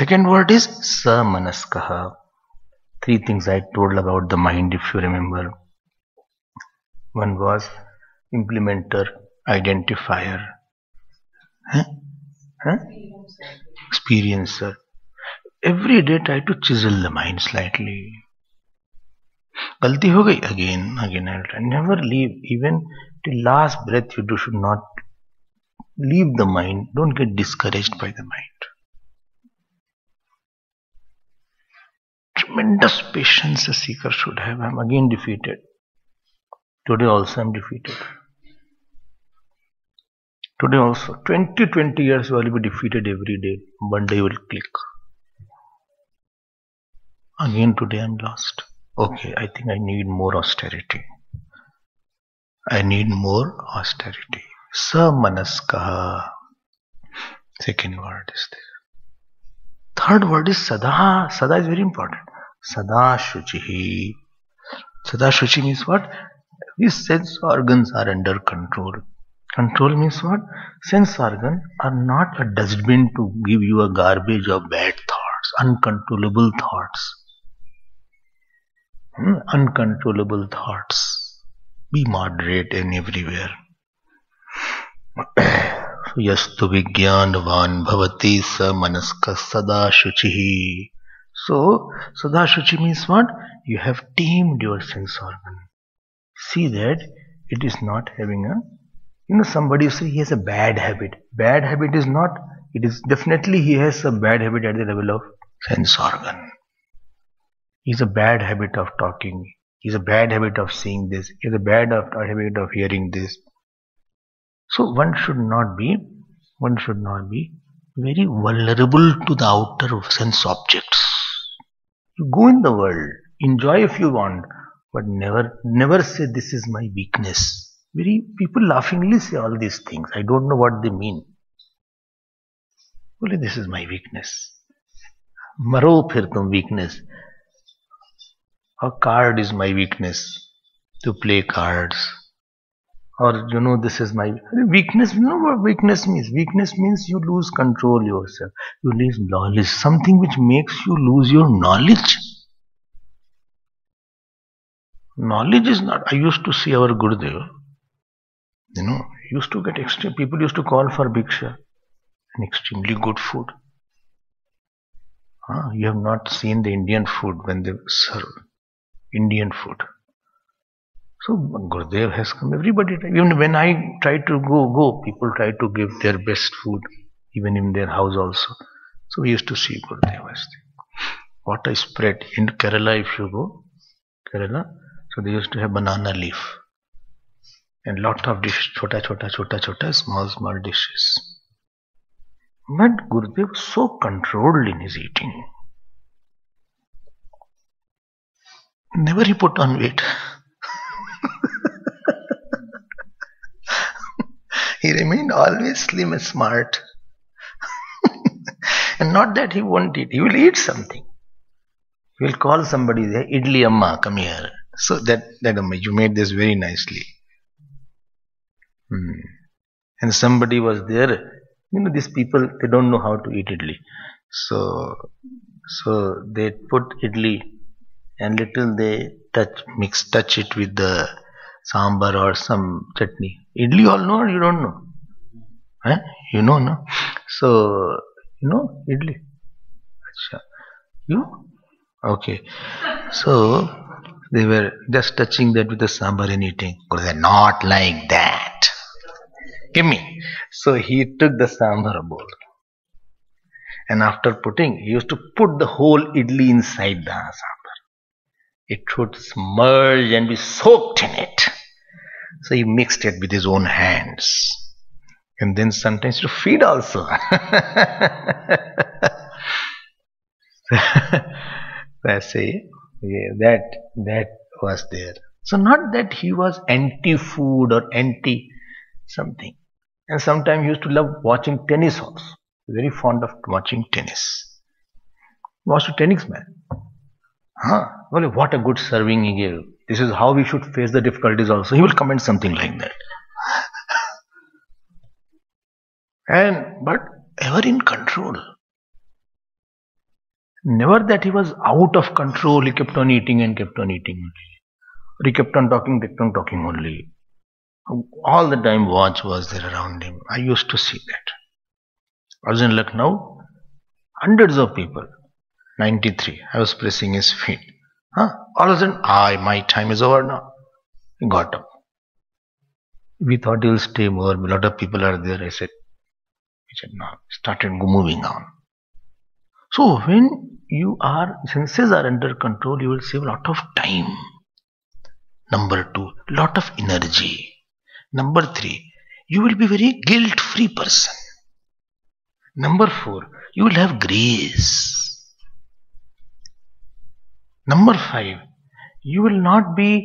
Second word is samanaskaha. Three things I told about the mind, if you remember. One was implementer, identifier, experiencer. Every day try to chisel the mind slightly. Galti ho gayi, again I will try. Never leave, even till last breath you do, should not leave the mind. Don't get discouraged by the mind. Tremendous patience a seeker should have. I am again defeated. Today also I am defeated. Today also, 20 years you will be defeated every day. One day you will click. Again today I am lost. Okay, I think I need more austerity. I need more austerity. Samanaskaha. Second word is this. Third word is sada. Sada is very important. Sada shuchihi. Sada shuchi means what? These sense organs are under control. Control means what? Sense organs are not a dustbin to give you a garbage of bad thoughts, uncontrollable thoughts. Uncontrollable thoughts. Be moderate in everywhere. Yastu vijnanavan bhavati sa manaska sada shuchihi. So, sada shuchi means what? You have tamed your sense organ. See that it is not having a, you know, somebody say he has a bad habit. Bad habit is not, it is definitely he has a bad habit at the level of sense organ. He has a bad habit of talking. He has a bad habit of seeing this. He has a bad habit of hearing this. So one should not be very vulnerable to the outer sense objects. You go in the world, enjoy if you want. But never say this is my weakness. Very people laughingly say all these things. I don't know what they mean. Only this is my weakness. Maro phir tum weakness. A card is my weakness. To play cards. Or you know this is my weakness. You know what weakness means? Weakness means you lose control yourself. You lose knowledge. Something which makes you lose your knowledge. Knowledge is not. I used to see our Gurudev, you know, used to get extreme. People used to call for bhiksha, an extremely good food. You have not seen the Indian food when they serve Indian food. So Gurudev has come. Everybody, even when I try to go, people try to give their best food, even in their house also. So we used to see Gurudev as thing. What I spread in Kerala, if you go, Kerala. So they used to have banana leaf and lot of dishes, chota, small dishes. But Gurudev was so controlled in his eating. Never he put on weight. He remained always slim and smart. And not that he won't eat, he will eat something. He will call somebody there, Idli Amma, come here. So that you made this very nicely. And somebody was there, you know, these people, they don't know how to eat idli. So they put idli and little they touch it with the sambar or some chutney. Idli all know or you don't know? You know, no? So, you know, idli. Achha. You? Okay. So, they were just touching that with the sambar and eating. Gurudev said, not like that. Give me. So he took the sambar bowl. And after putting, he used to put the whole idli inside the sambar. It should submerge and be soaked in it. So he mixed it with his own hands. And then sometimes to feed also. So I say, yeah, that was there. So not that he was anti-food or anti-something. And sometimes he used to love watching tennis also. Very fond of watching tennis. Watched a tennis man. Well, what a good serving he gave. This is how we should face the difficulties also. He will comment something like that. But ever in control. Never that he was out of control, he kept on eating and kept on eating only. Or he kept on talking only. All the time watch was there around him. I used to see that. I was in Lucknow, hundreds of people. 93, I was pressing his feet. Huh? All of a sudden, my time is over now. He got up. We thought he will stay more. A lot of people are there. I said, no. Started moving on. So when senses are under control, you will save a lot of time. Number 2, lot of energy. Number 3, you will be very guilt-free person. Number 4, you will have grace. Number 5, you will not be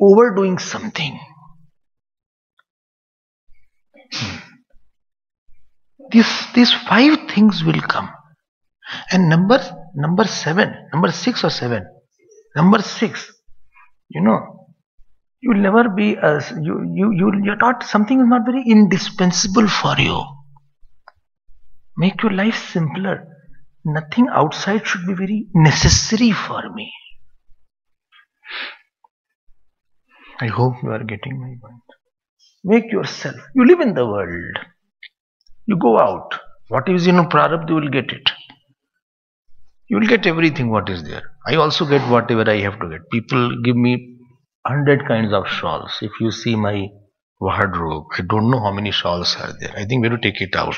overdoing something. These 5 things will come. And number six, you know, you will never be as you're not, something is not very indispensable for you. Make your life simpler. Nothing outside should be very necessary for me. I hope you are getting my point. Make yourself. You live in the world. You go out. What is in prarabdha, you will get it. You will get everything what is there. I also get whatever I have to get. People give me 100 kinds of shawls. If you see my wardrobe, I don't know how many shawls are there. I think we have to take it out.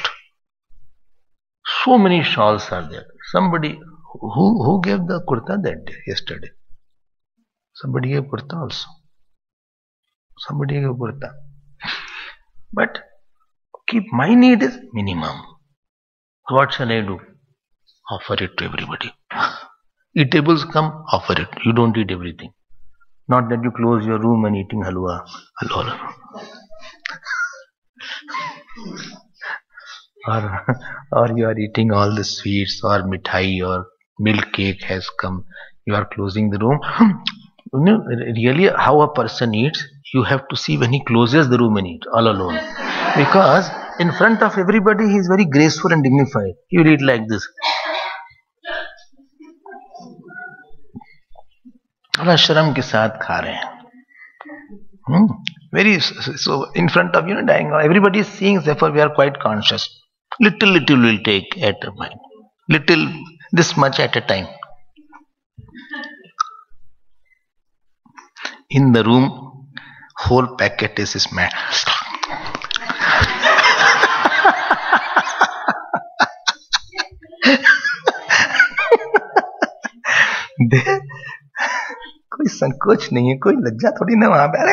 So many shawls are there. Somebody, who gave the kurta that day, yesterday? Somebody gave kurta also. Somebody gave kurta. But keep my need is minimum. What shall I do? Offer it to everybody. Eatables come, offer it. You don't eat everything. Not that you close your room and eating halwa. Or you are eating all the sweets or mithai or milk cake has come. You are closing the room. You know, really how a person eats, you have to see when he closes the room and eat all alone. Because in front of everybody, he is very graceful and dignified. He will eat like this. Bada sharam ke saath kha rahe hain. Very, so in front of, you know, dying, everybody is seeing, therefore we are quite conscious. Little we will take at a time. Little, this much at a time. In the room, whole packet is his man. कोई संकोच नहीं है, कोई लज्जा थोड़ी ना वहां पे. अरे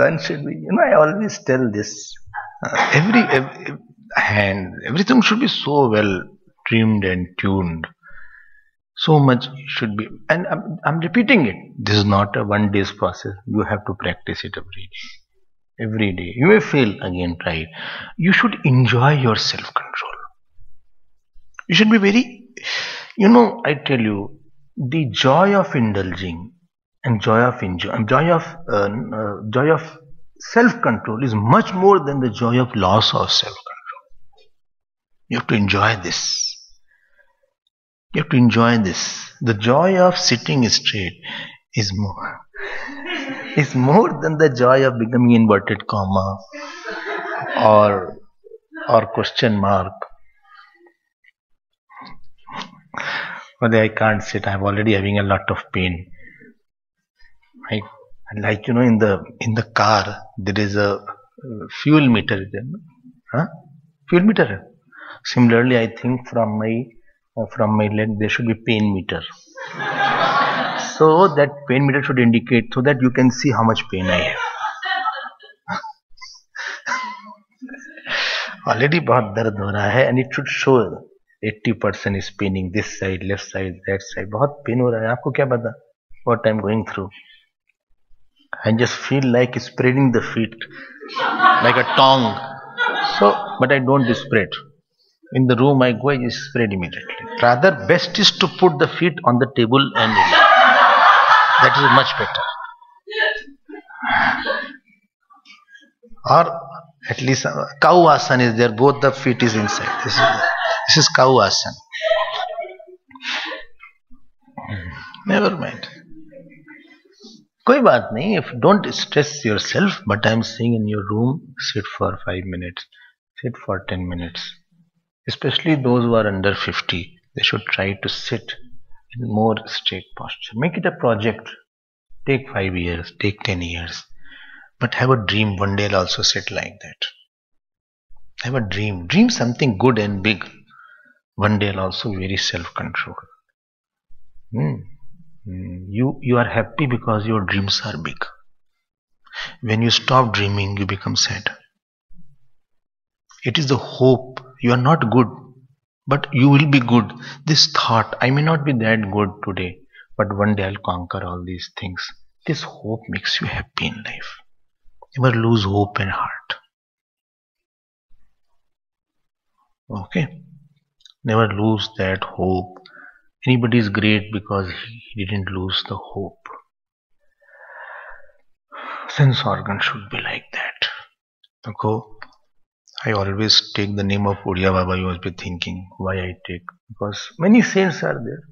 One should be, you know, I always tell this. Every hand, everything should be so well trimmed and tuned. So much should be, and I'm repeating it. This is not a one-day's process. You have to practice it every day. Every day. You may fail again, try it. You should enjoy your self-control. You should be very, you know, I tell you, the joy of indulging and joy of self-control is much more than the joy of loss of self-control. You have to enjoy this. You have to enjoy this. The joy of sitting straight is more than the joy of becoming inverted comma or question mark. But I can't sit. I'm already having a lot of pain. Right? Like, you know, in the car there is a fuel meter there. Huh? Fuel meter. Similarly, I think from my leg there should be pain meter. So that pain meter should indicate, so that you can see how much pain I have. Already bahut dard ho raha hai, and it should show 80% is paining, this side, left side, that side. Bahut pain ho raha hai, aapko kya pata what I am going through. I just feel like spreading the feet like a tongue. So, but I don't spread. In the room I go, I just spread immediately. Rather, best is to put the feet on the table and That is much better. Or at least cow asana is there. Both the feet is inside. This is cow asana. Never mind. कोई बात नहीं. If don't stress yourself. But I am saying in your room, sit for 5 minutes. Sit for 10 minutes. Especially those who are under 50, they should try to sit in more straight posture. Make it a project. Take 5 years, take 10 years. But have a dream. One day I'll also sit like that. Have a dream. Dream something good and big. One day I'll also be very self-controlled. You are happy because your dreams are big. When you stop dreaming, you become sad. It is the hope. You are not good, but you will be good. This thought, I may not be that good today, but one day I'll conquer all these things. This hope makes you happy in life. Never lose hope and heart. Okay? Never lose that hope. Anybody is great because he didn't lose the hope. Sense organ should be like that. Okay? I always take the name of Udyabha. You must be thinking why I take, because many saints are there.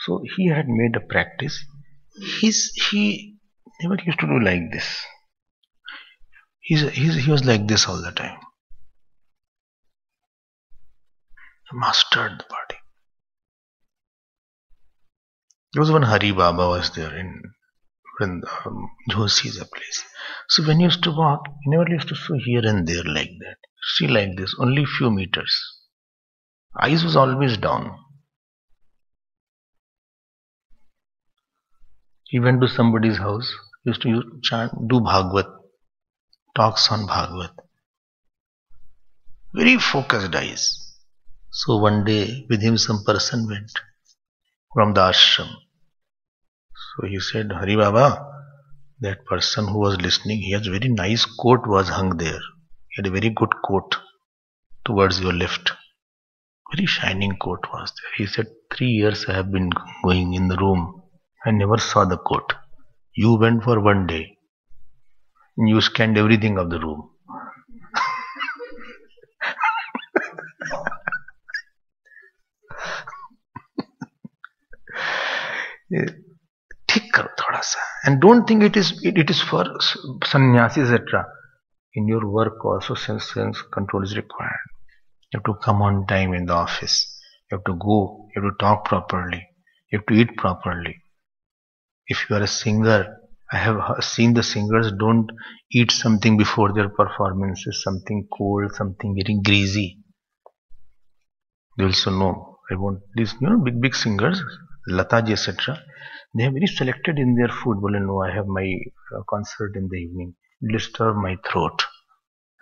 So he had made a practice. He never used to do like this. He was like this all the time. He mastered the body. There was one Hari Baba was there in Jhosi's a place. So when he used to walk, he never used to see here and there like that. See like this, only few meters. Eyes was always down. He went to somebody's house, used to chant, do Bhagavat, talks on Bhagavat. Very focused eyes. So one day with him some person went from the ashram. So he said, Hari Baba, that person who was listening, he has a very nice coat was hung there. He had a very good coat towards your left. Very shining coat was there. He said, 3 years I have been going in the room. I never saw the coat. You went for one day. And you scanned everything of the room. Yeah. And don't think it is for sannyasis, etc. In your work also sense control is required. You have to come on time in the office. You have to go. You have to talk properly. You have to eat properly. If you are a singer, I have seen the singers don't eat something before their performances, something cold, something very greasy. They also know. I want these big singers, Lata ji, etc. They are very selected in their food. Well, no, I have my concert in the evening. Disturb my throat.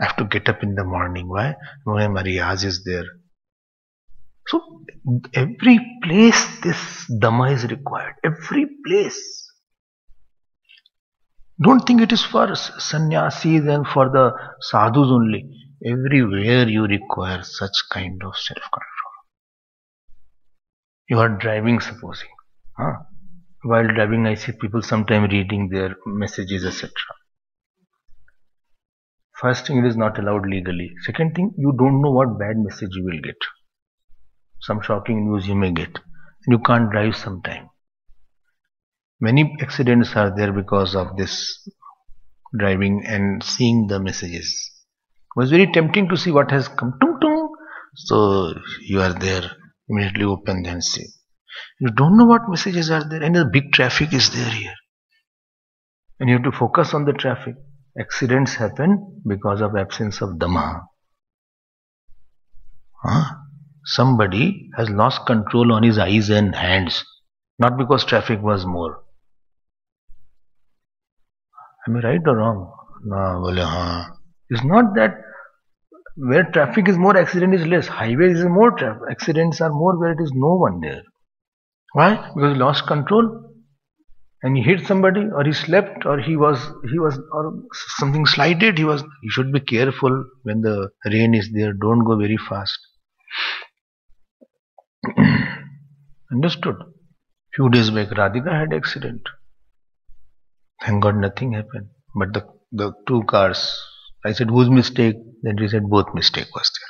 I have to get up in the morning. Why? My riyaz is there. So, every place this dhamma is required. Every place. Don't think it is for sannyasis and for the sadhus only. Everywhere you require such kind of self-control. You are driving, supposing. Huh? While driving, I see people sometimes reading their messages, etc. First thing, it is not allowed legally. Second thing, you don't know what bad message you will get. Some shocking news you may get. You can't drive sometime. Many accidents are there because of this driving and seeing the messages. It was very tempting to see what has come. Tung, tung. So you are there, immediately open and see. You don't know what messages are there, and the big traffic is there here. And you have to focus on the traffic. Accidents happen because of absence of dhamma. Huh? Somebody has lost control on his eyes and hands, not because traffic was more. Am I right or wrong? No, it's not that where traffic is more, accident is less. Highways is more, accidents are more where it is no one there. Why? Because he lost control and he hit somebody, or he slept, or he was or something slided. You should be careful when the rain is there. Don't go very fast. Understood? Few days back Radhika had accident. Thank God nothing happened. But the two cars, I said, whose mistake? Then we said, both mistake was there.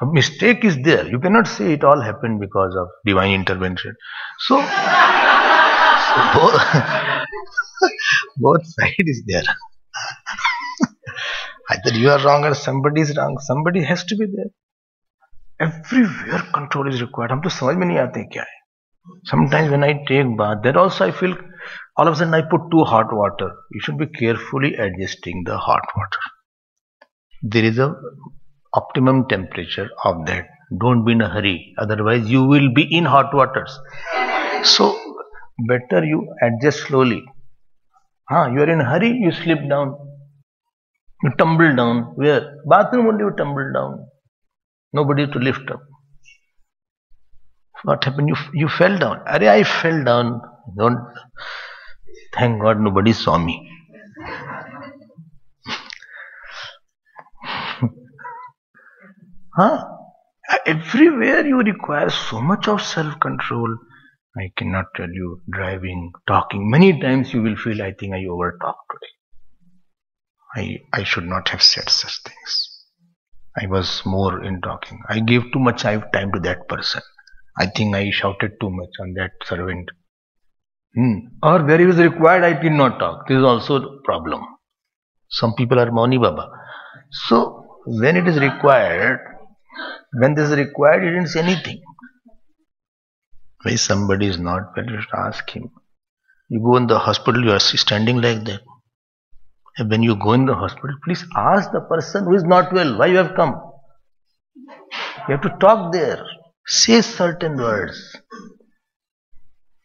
A mistake is there. You cannot say it all happened because of divine intervention. So, both side is there. Either you are wrong or somebody is wrong. Somebody has to be there. Everywhere control is required. हम तो समझ में नहीं आते क्या है. Sometimes when I take bath, there also I feel all of a sudden I put too hot water. You should be carefully adjusting the hot water. There is a optimum temperature of that. Don't be in a hurry. Otherwise you will be in hot waters. So better you adjust slowly. हाँ, you are in a hurry, you slip down. You tumble down. Where? Bathroom only you tumble down. Nobody to lift up. What happened? You fell down. Arey, I fell down. Don't. Thank God nobody saw me. Huh? Everywhere you require so much of self-control. I cannot tell you, driving, talking. Many times you will feel, I think I over-talked today. I should not have said such things. I was more in talking. I gave too much time to that person. I think I shouted too much on that servant. Or where he was required, I did not talk. This is also a problem. Some people are Mauni Baba. So, when it is required, when this is required, he didn't say anything. Why somebody is not well, you should ask him. You go in the hospital, you are standing like that. And when you go in the hospital, please ask the person who is not well, why you have come. You have to talk there. Say certain words.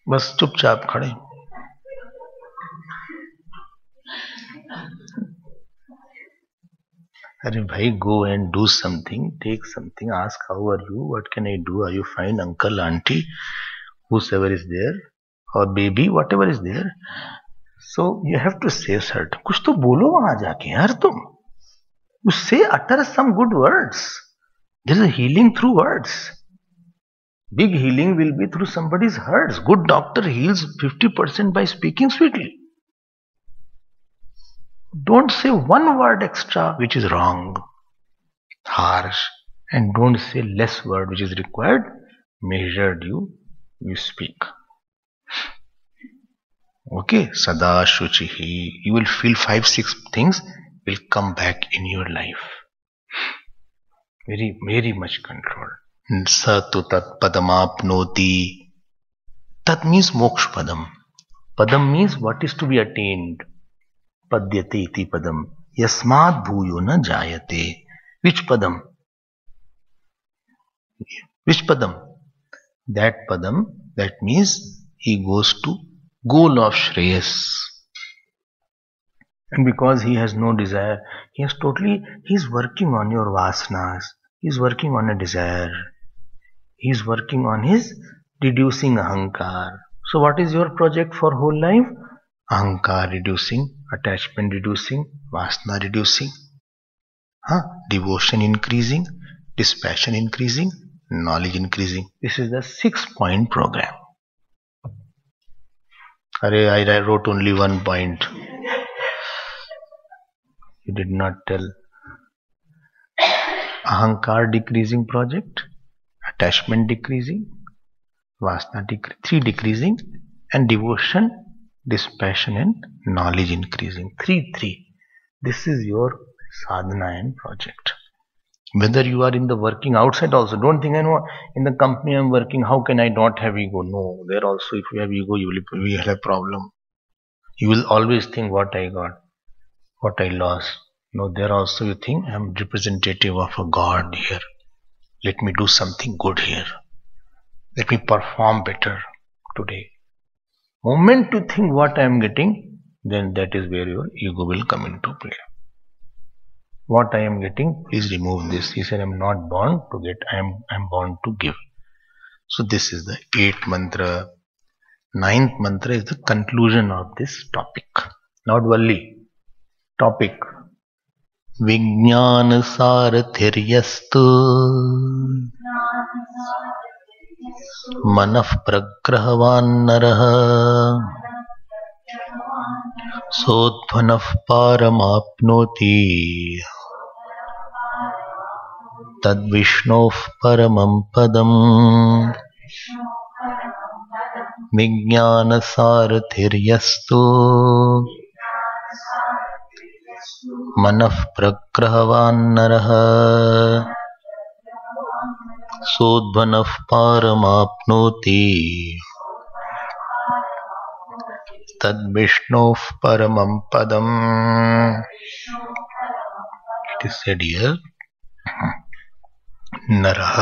बस चुपचाप खड़े. अरे भाई, go and do something, take something, ask how are you, what can I do, are you fine, uncle, auntie, whosoever is there, or baby, whatever is there. So you have to say certain. कुछ तो बोलो वहाँ जाके यार तुम. You say, utter some good words. There is a healing through words. Big healing will be through somebody's hurts. Good doctor heals 50% by speaking sweetly. Don't say one word extra which is wrong, harsh, and don't say less word which is required. Measured you speak. Okay, Sada Shuchihi. You will feel 5-6 things will come back in your life. Very, very much control. Satu tat padamapnoti. Tat means moksha padam. Padam means what is to be attained. Padyate iti padam. Yasmat bhuyo na jayate. Which padam? Which padam? That padam, that means he goes to goal of Shreyas. And because he has no desire, he is working on your vasanas. He is working on a desire. He is working on his reducing ahankar. So what is your project for whole life? Ahankar reducing, attachment reducing, vasana reducing, devotion increasing, dispassion increasing, knowledge increasing. This is the 6-point program. Arey, I wrote only 1 point. You did not tell. Ahankar decreasing project, attachment decreasing, vasana three decreasing, and devotion, dispassion, and knowledge increasing. 3-3. This is your sadhana and project. Whether you are in the working outside also, don't think I know in the company I am working, how can I not have ego? No, there also if you have ego, you will have a problem. You will always think what I got, what I lost. No, there also you think, I am representative of a God here. Let me do something good here. Let me perform better today. Moment to think what I am getting, then that is where your ego will come into play. What I am getting, please remove this. He said, I am not born to get, I am born to give. So this is the 8th mantra. 9th mantra is the conclusion of this topic. Not valli. Topic. Vijnana Sarathiryasthu Manah Pragrahavan Naraha सोत्फनः पारमाप्नोति तद्विष्णोः परमं पदम् विज्ञानसारथिर्यस्तु मनः प्रग्रहवान् नरः सोद्भनः पारमाप्नोति तद्विष्णोः परमं पदम्। It is said here नरः।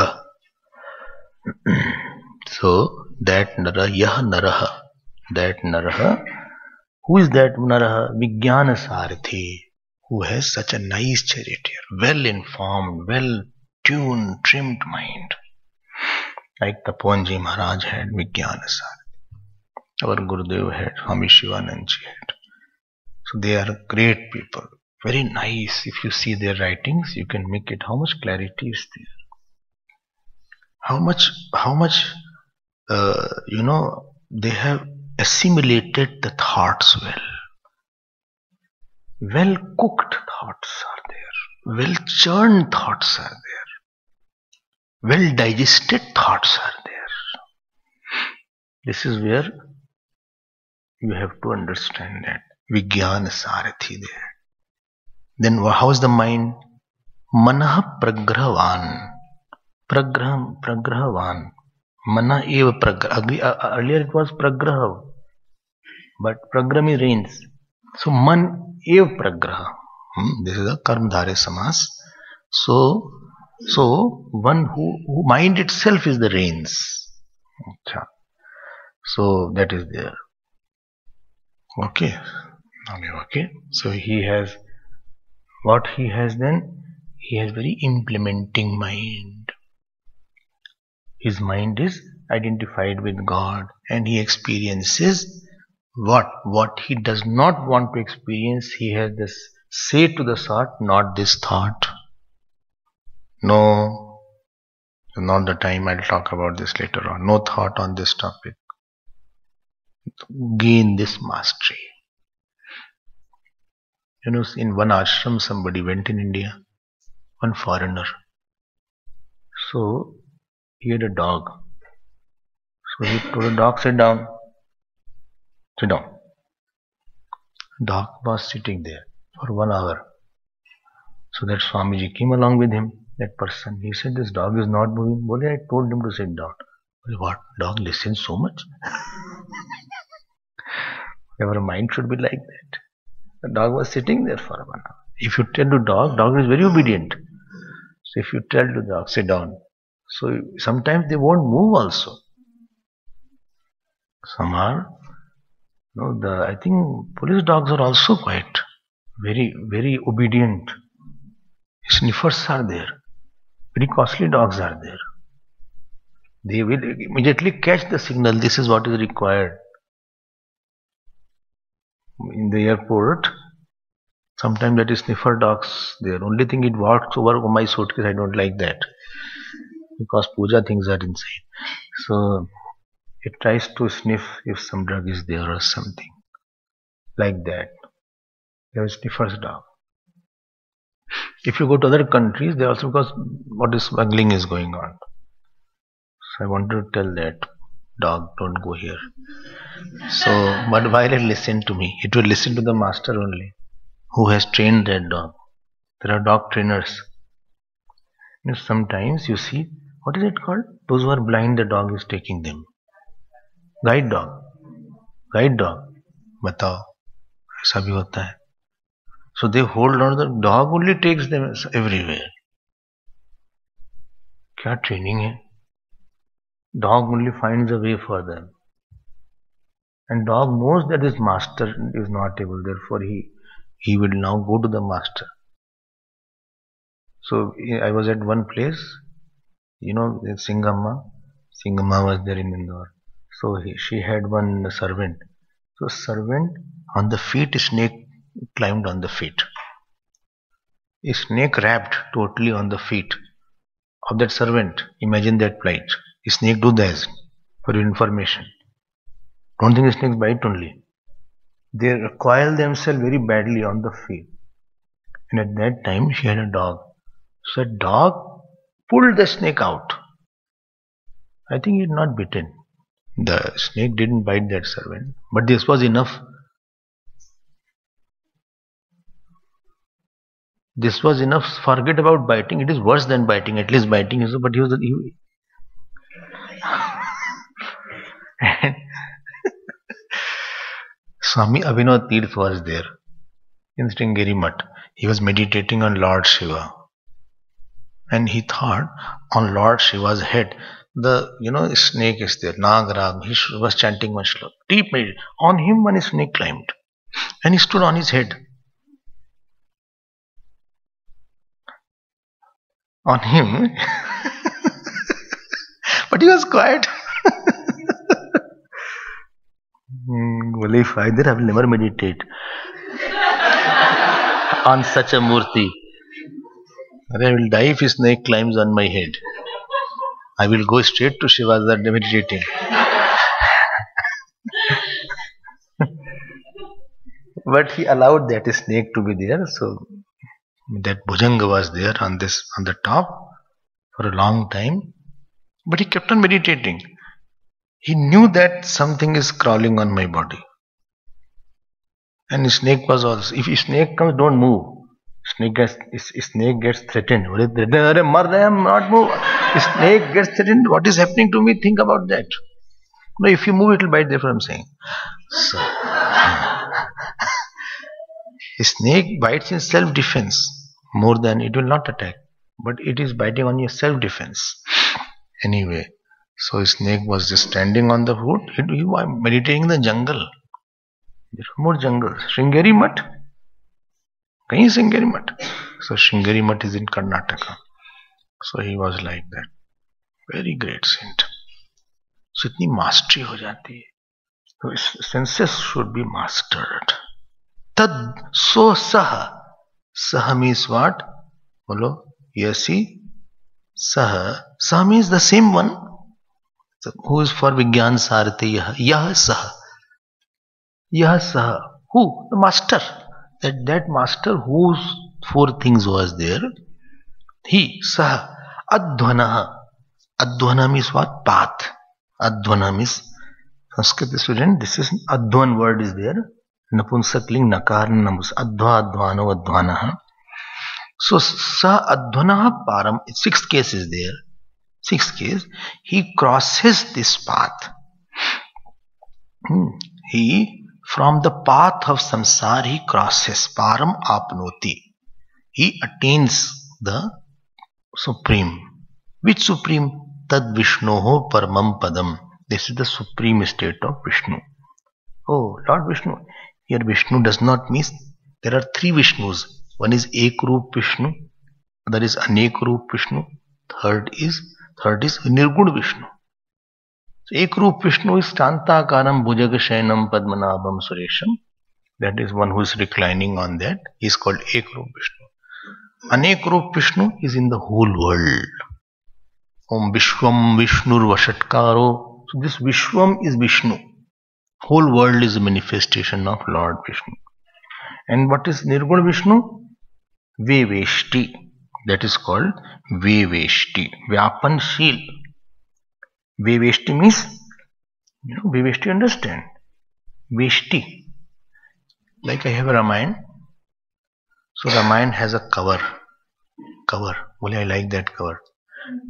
So that narah, yah narah, that narah, who is that narah? Vijnana Sarathi, who has such a nice charity, well informed, well tuned, trimmed mind, like the Ponji Maharaj had Vijnana Sarathi, our Gurudev had, Hambi Shivanand ji had. So they are great people, very nice. If you see their writings, you can make it how much clarity is there, how much they have assimilated the thoughts well. Well cooked thoughts are there. Well churned thoughts are there. Well digested thoughts are there. This is where you have to understand that. Vijnana Sarathi there. Then how is the mind? Manah Pragrahavan. Pragrahavan. Mana eva pragraha. Earlier it was pragraha, but pragrami reigns. So man eva pragraha. This is a karmadhare samas. So one who mind itself is the reigns. So that is there. Okay. So he has what he has then. He has very implementing mind. His mind is identified with God, and he experiences what he does not want to experience. He has this say to the thought, not this thought. No, not the time, I'll talk about this later on. No thought on this topic. Gain this mastery. You know, in one ashram somebody went in India, one foreigner. So he had a dog. So he told the dog, sit down. Sit down. Dog was sitting there for 1 hour. So that Swamiji came along with him, that person. He said, this dog is not moving. Bole, I told him to sit down. Bole, what? Dog listens so much? Our mind should be like that. The dog was sitting there for 1 hour. If you tell the dog is very obedient. So if you tell the dog, sit down. So sometimes they won't move also. Some are, I think police dogs are also quite very, very obedient. Sniffers are there. Very costly dogs are there. They will immediately catch the signal. This is what is required. In the airport, sometimes that is sniffer dogs there. Only thing, it walks over my suitcase. I don't like that, because puja things are inside. So it tries to sniff if some drug is there or something like that. There is the first dog. If you go to other countries, they also, because what is smuggling is going on. So I want to tell that dog, don't go here. So, but while it listens to me, it will listen to the master only, who has trained that dog. There are dog trainers. You know, sometimes you see, what is it called? Those who are blind, the dog is taking them. Guide dog. Guide dog. Batao. Aisa bhi hota hai. So they hold on, the dog only takes them everywhere. Kya training hai? Dog only finds a way for them. And dog knows that his master is not able, therefore he will now go to the master. So I was at one place, in Singamma. Singamma was there in Indore. So she had one servant. So servant on the feet, snake climbed on the feet. A snake wrapped totally on the feet of that servant. Imagine that plight. A snake do this for your information. Don't think the snakes bite only. They recoiled themselves very badly on the field. And at that time she had a dog. So a dog pulled the snake out. I think he had not bitten. The snake didn't bite that servant. But this was enough. This was enough. Forget about biting. It is worse than biting. At least biting is. But he was. And Swami Abhinav Teertha was there in Shringeri Math. He was meditating on Lord Shiva, and he thought on Lord Shiva's head. The snake is there. Nagarag. He was chanting one shlok. Deep meditation. On him one snake climbed, and he stood on his head. On him, but he was quiet. Well, if I did, I will never meditate on such a murti. I will die if a snake climbs on my head. I will go straight to Shiva and meditating. But he allowed that snake to be there, so. That Bhujanga was there on the top for a long time, but he kept on meditating. He knew that something is crawling on my body, and the snake was also. If a snake comes, don't move. Snake gets threatened. Not move. Snake gets threatened. What is happening to me? Think about that. No, if you move, it will bite. Therefore, I'm saying. So, a snake bites in self-defense more than it will not attack, but it is biting on your self-defense anyway. So a snake was just standing on the root. He was meditating in the jungle. There are more jungles. Shringeri Math. Kahin Shringeri Math. So Shringeri Math is in Karnataka. So he was like that. Very great saint. So itni mastery ho jati hai. So his senses should be mastered. Tad so saha. Saha means what? Follow? Yasi saha. Saha means the same one. So who is for Vigyan Sarati Yaha? Yaha saha. Yaha saha. Who? The master. That master whose four things was there. He saha. Adhvanaha. Adhvana means what? Path. Adhvana means Sanskrit student. This is Adhvan word is there. Napunsakling nakarn namus adhva adhvano adhvanaha. So sa adhvanaha param. Sixth case is there. Sixth case. He crosses this path. He from the path of samsara he crosses param apnoti. He attains the supreme. Which supreme? Tad Vishnoho paramam padam. This is the supreme state of Vishnu. Oh Lord Vishnu. Here Vishnu does not mean there are three Vishnus. One is Ekrup Vishnu, other is Anekrup Vishnu, third is Nirgun Vishnu. So Ekrup Vishnu is Shantakaram Bhujagasayanam Padmanabham Suresham. That is one who is reclining on that. He is called Ekrup Vishnu. Anekrup Vishnu is in the whole world. Om Vishwam Vishnur Vashatkaro. So this Vishwam is Vishnu. Whole world is a manifestation of Lord Vishnu. And what is Nirguna Vishnu? Veveshti. That is called Veveshti. Vyapanshil. Veveshti means, Veveshti understand. Veshti. Like I have a Ramayana. So Ramayana has a cover. Cover. Only I like that cover.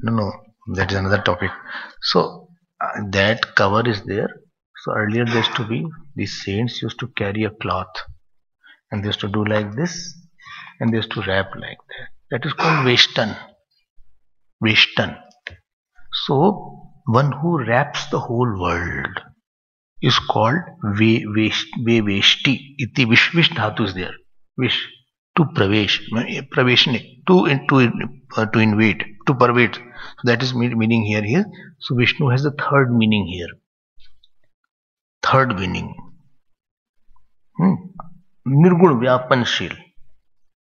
No. That is another topic. So that cover is there. So earlier there used to be, these saints used to carry a cloth and they used to do like this and they used to wrap like that. That is called Veshtan. Veshtan. So one who wraps the whole world is called Veveshti. Iti Vish dhatu is there. Vish. To Pravesh. Praveshnik. To invade. To pervade. So that is meaning here. So Vishnu has the third meaning here. Third meaning. Nirgun Vyapanshil.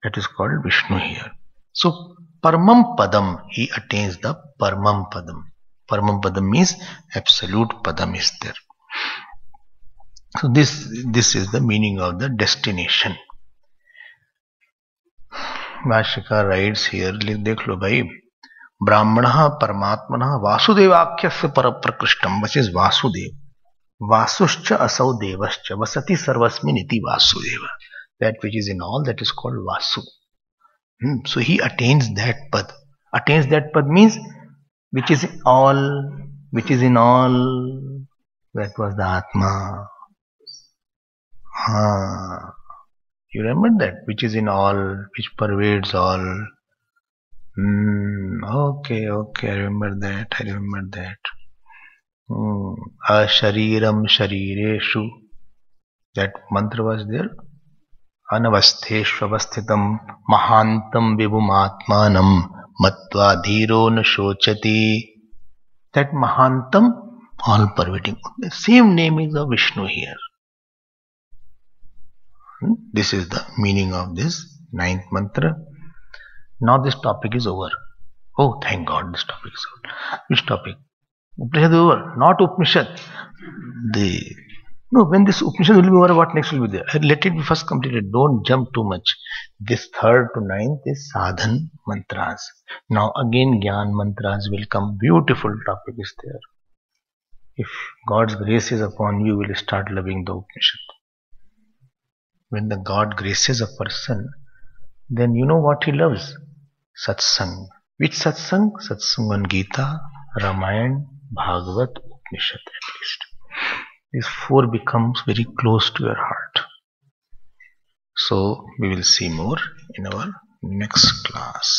That is called Vishnu here. So Paramam Padam. He attains the Paramam Padam. Paramam Padam means absolute Padam is there. So this is the meaning of the destination. भाष्यकार writes here, देख लो भाई, ब्राह्मणः परमात्मनः वासुदेवाख्यस्य परप्रकृष्टं, which is Vasudev, वासुश्च असौ देवश्च वसति सर्वस्मिन् इति Vasudev, that which is in all, that is called Vasu. So he attains that पद. अटेन्स दैट पद means which is all, which is in all, that was the आत्मा. हाँ, you remember that, which is in all, which pervades all. Okay, I remember that. Ashariram sharireshu, that mantra was there. Anavastheshu avasthitam mahantam vibhum atmanam matva dhiro na shochati. That mahantam, all pervading. The same name is of Vishnu here. This is the meaning of this ninth mantra. Now this topic is over. Oh, thank God, this topic is over. Which topic? Upanishad is over. Not Upanishad. No, when this Upanishad will be over, what next will be there? Let it be first completed. Don't jump too much. This 3rd to 9th is sadhan mantras. Now again Gyan mantras will come. Beautiful topic is there. If God's grace is upon you, will start loving the Upanishad. When the God graces a person, then you know what he loves? Satsang. Which satsang? Satsang on Gita, Ramayana, Bhagavat, Upanishad at least. These 4 becomes very close to your heart. So, we will see more in our next class.